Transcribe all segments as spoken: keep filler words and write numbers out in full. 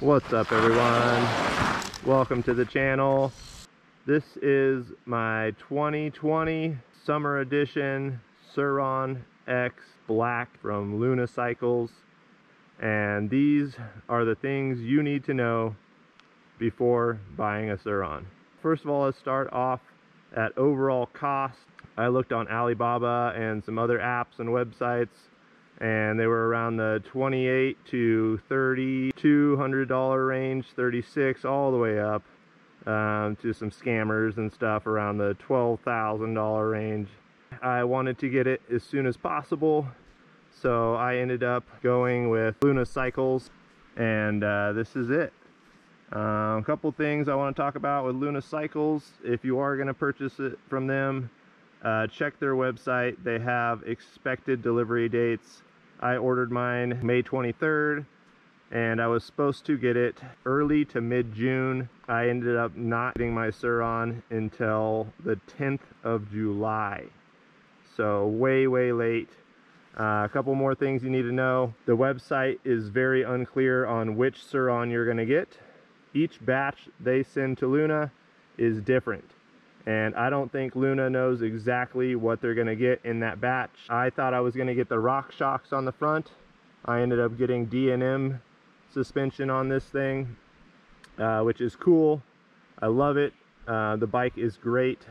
What's up, everyone? Welcome to the channel. This is my twenty twenty summer edition Sur Ron X Black from Luna Cycles, and these are the things you need to know before buying a Sur Ron. First of all, let's start off at overall cost. I looked on Alibaba and some other apps and websites, and they were around the twenty-eight to thirty-two hundred dollar range, thirty-six all the way up um, to some scammers and stuff around the twelve thousand dollar range. I wanted to get it as soon as possible, so I ended up going with Luna Cycles, and uh, this is it. Um, a couple things I want to talk about with Luna Cycles. If you are going to purchase it from them, uh, check their website. They have expected delivery dates. I ordered mine May twenty-third, and I was supposed to get it early to mid-June. I ended up not getting my Sur Ron until the tenth of July. So way, way late. Uh, a couple more things you need to know. The website is very unclear on which Sur Ron you're going to get. Each batch they send to Luna is different, and I don't think Luna knows exactly what they're going to get in that batch. I thought I was going to get the rock shocks on the front. I ended up getting D N M suspension on this thing, uh, which is cool. I love it. Uh, the bike is great.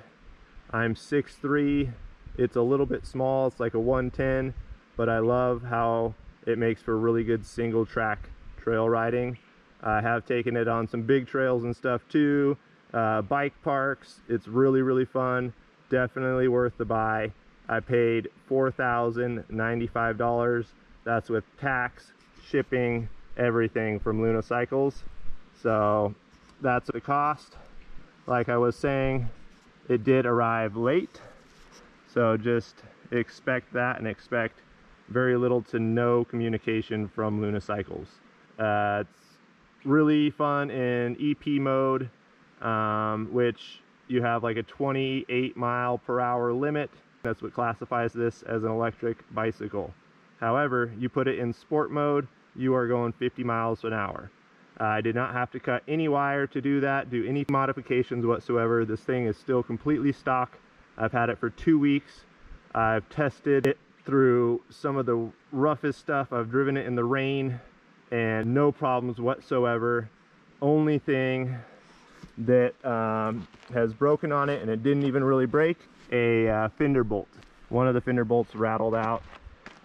I'm six three. It's a little bit small. It's like a one ten, but I love how it makes for really good single track trail riding. I have taken it on some big trails and stuff too, uh, bike parks. It's really, really fun. Definitely worth the buy. I paid four thousand ninety-five dollars. That's with tax, shipping, everything from Luna Cycles. So that's the cost. Like I was saying, it did arrive late. So just expect that, and expect very little to no communication from Luna Cycles. Uh, it's really fun in E P mode, um, which you have like a twenty-eight mile per hour limit. That's what classifies this as an electric bicycle. However, you put it in sport mode, you are going fifty miles an hour. Uh, I did not have to cut any wire to do that, do any modifications whatsoever. This thing is still completely stock. I've had it for two weeks. I've tested it through some of the roughest stuff. I've driven it in the rain, and no problems whatsoever. Only thing that um, has broken on it, and it didn't even really break, a uh, fender bolt. One of the fender bolts rattled out.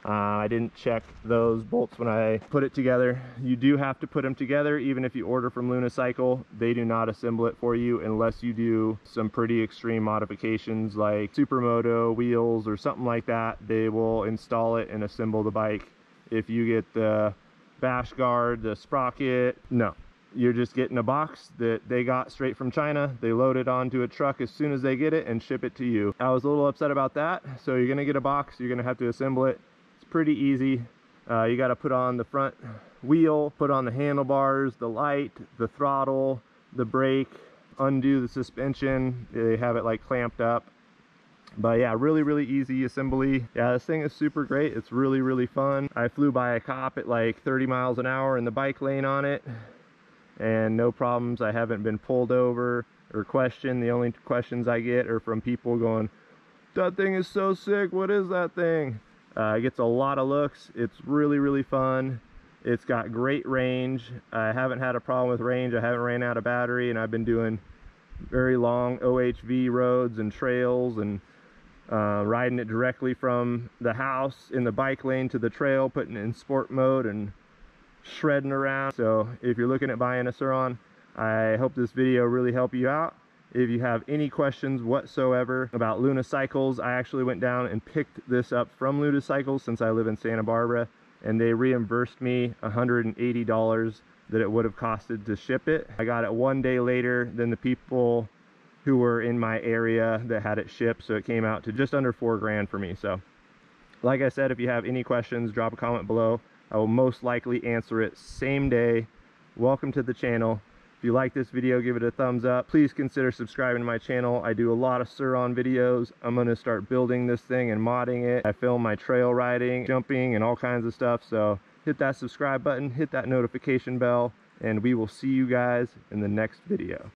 Uh, I didn't check those bolts when I put it together. You do have to put them together, even if you order from Luna Cycle. They do not assemble it for you unless you do some pretty extreme modifications like supermoto wheels or something like that. They will install it and assemble the bike. If you get the bash guard, the sprocket, no, you're just getting a box that they got straight from China. They load it onto a truck as soon as they get it and ship it to you. I was a little upset about that. So you're gonna get a box, you're gonna have to assemble it. It's pretty easy. Uh, you got to put on the front wheel, put on the handlebars, the light, the throttle, the brake, undo the suspension. They have it like clamped up. But yeah, really, really easy assembly. Yeah, this thing is super great. It's really, really fun. I flew by a cop at like thirty miles an hour in the bike lane on it, and no problems. I haven't been pulled over or questioned. The only questions I get are from people going, "That thing is so sick. What is that thing?" Uh, it gets a lot of looks. It's really, really fun. It's got great range. I haven't had a problem with range. I haven't ran out of battery, and I've been doing very long O H V roads and trails, and Uh, riding it directly from the house in the bike lane to the trail, putting it in sport mode and shredding around. So if you're looking at buying a Sur Ron, I hope this video really helped you out. If you have any questions whatsoever about Luna Cycles, I actually went down and picked this up from Luna Cycles since I live in Santa Barbara, and they reimbursed me one hundred eighty dollars that it would have costed to ship it. I got it one day later than the people who were in my area that had it shipped, so it came out to just under four grand for me. So like I said, if you have any questions, drop a comment below. I will most likely answer it same day. Welcome to the channel. If you like this video, give it a thumbs up. Please consider subscribing to my channel. I do a lot of Sur Ron videos. I'm going to start building this thing and modding it. I film my trail riding, jumping, and all kinds of stuff. So hit that subscribe button, hit that notification bell, and we will see you guys in the next video.